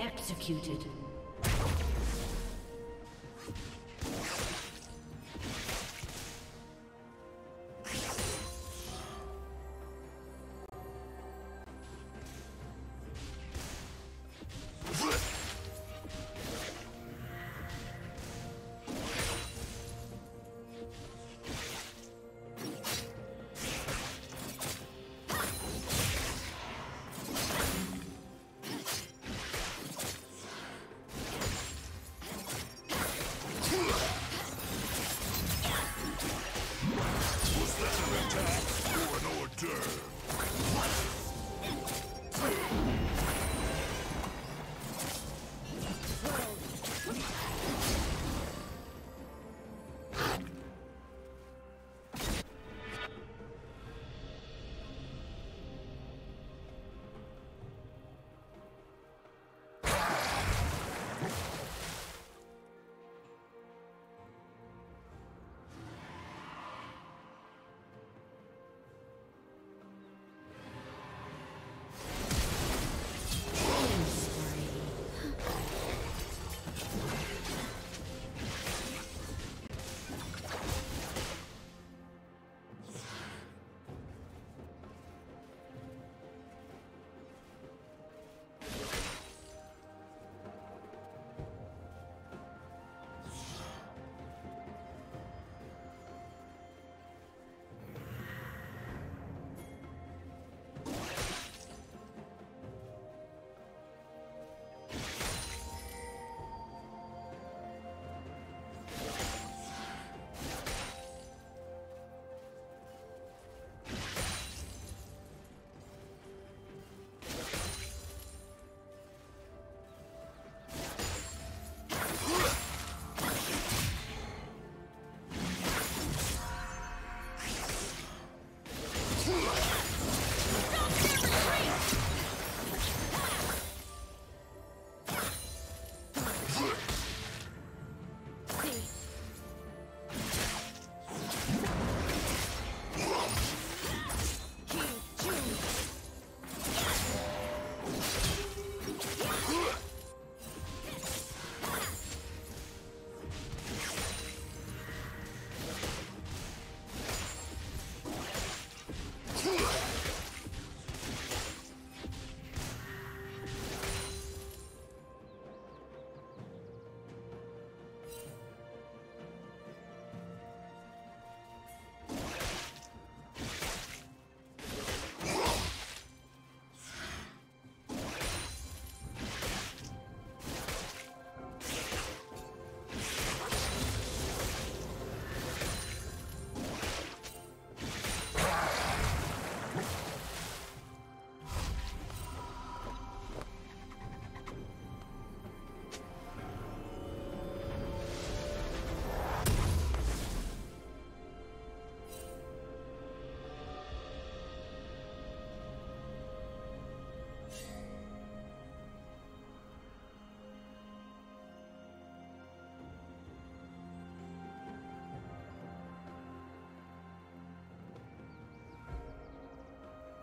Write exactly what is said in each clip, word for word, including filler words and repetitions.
Executed.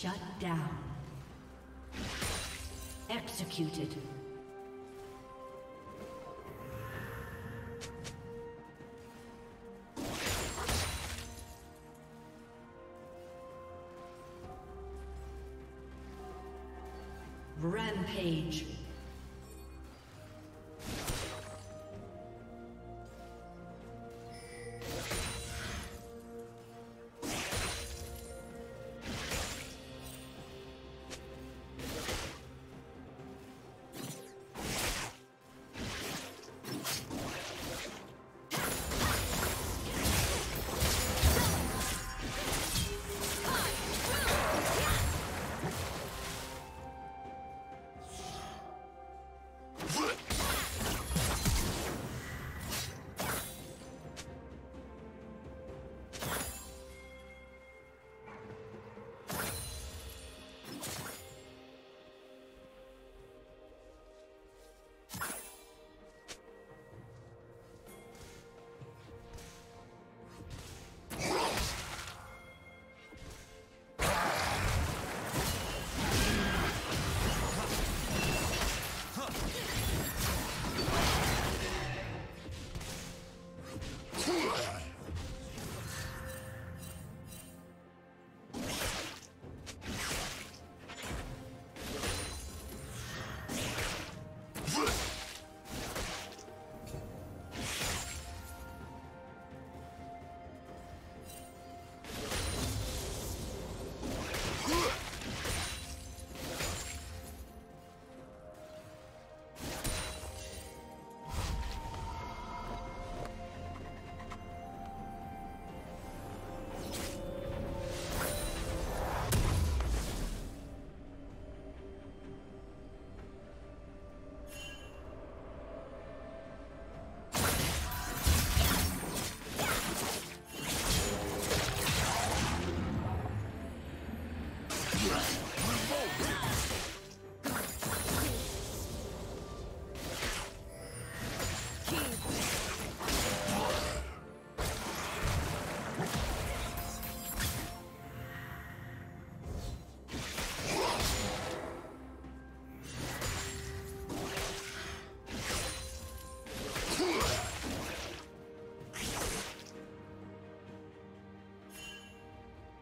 Shut down. Executed. Rampage.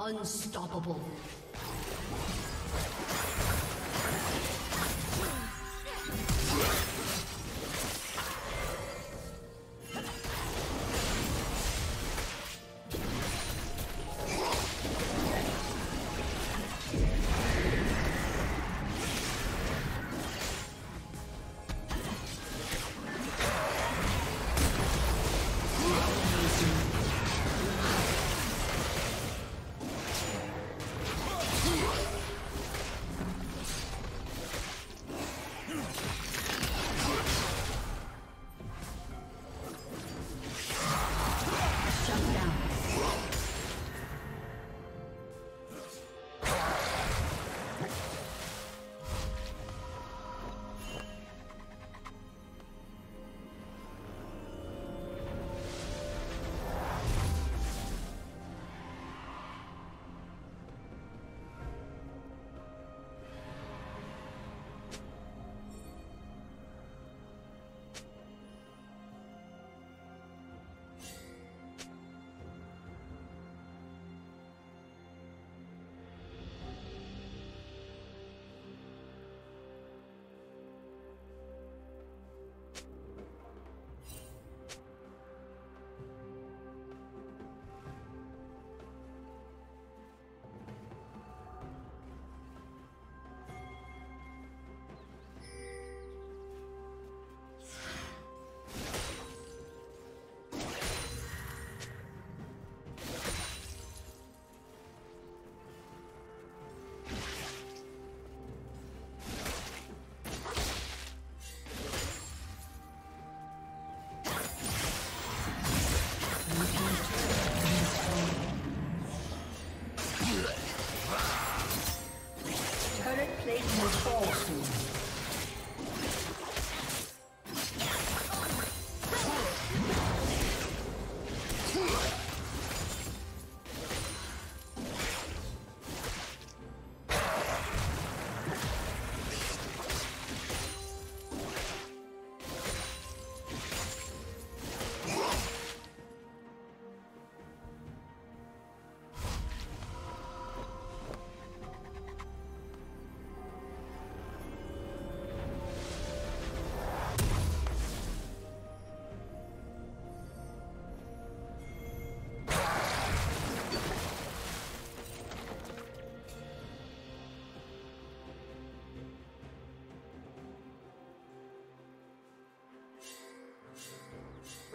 Unstoppable.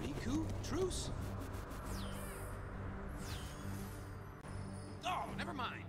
Riku, truce? Oh, never mind.